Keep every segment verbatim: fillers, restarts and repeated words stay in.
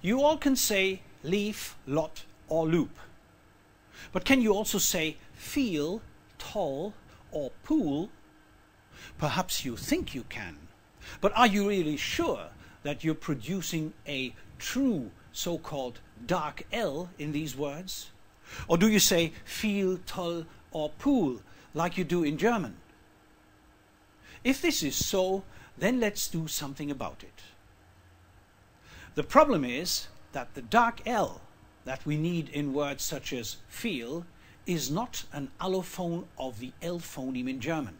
You all can say leaf, lot, or loop. But can you also say feel, toll, or pool? Perhaps you think you can, but are you really sure that you're producing a true so-called dark L in these words? Or do you say feel, toll, or pool like you do in German? If this is so, then let's do something about it. The problem is that the dark L that we need in words such as feel is not an allophone of the L phoneme in German.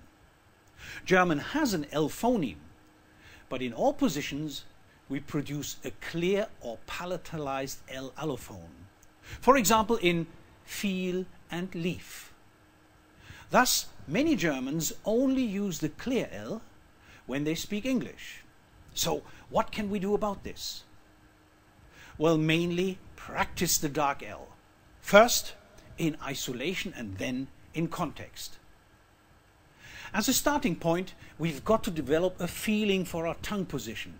German has an L phoneme, but in all positions we produce a clear or palatalized L allophone. For example, in feel and leaf. Thus, many Germans only use the clear L when they speak English. So, what can we do about this? Well, mainly practice the dark L, first in isolation and then in context. As a starting point, we've got to develop a feeling for our tongue position,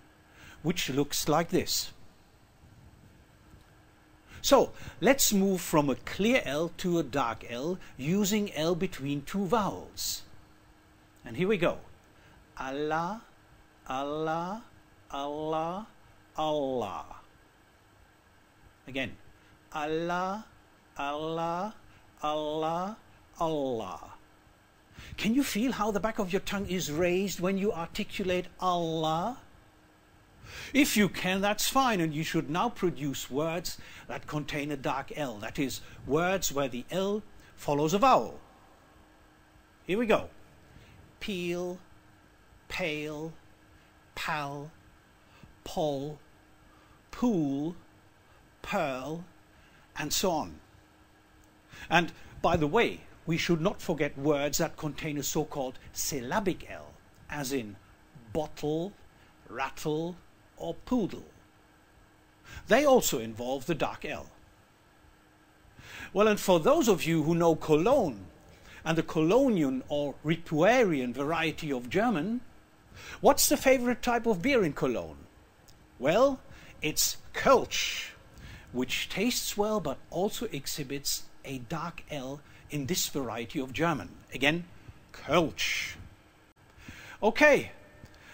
which looks like this. So, let's move from a clear L to a dark L, using L between two vowels. And here we go. Allah, Allah, Allah, Allah. Again, Allah, Allah, Allah, Allah. Can you feel how the back of your tongue is raised when you articulate Allah? If you can, that's fine, and you should now produce words that contain a dark L, that is, words where the L follows a vowel. Here we go. Peel, pale, pal, poll, pool, pearl, and so on. And by the way, we should not forget words that contain a so-called syllabic L, as in bottle, rattle, or poodle. They also involve the dark L. Well, and for those of you who know Cologne and the Colognian or Ripuarian variety of German, what's the favorite type of beer in Cologne? Well, it's Kölsch, which tastes well but also exhibits a dark L in this variety of German. Again, Kölsch. Okay,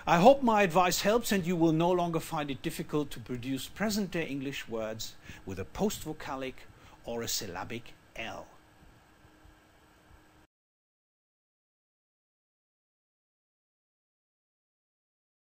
I hope my advice helps and you will no longer find it difficult to produce present-day English words with a post-vocalic or a syllabic L.